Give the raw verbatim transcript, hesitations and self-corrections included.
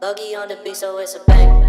Logy on the beat, so it's a bang.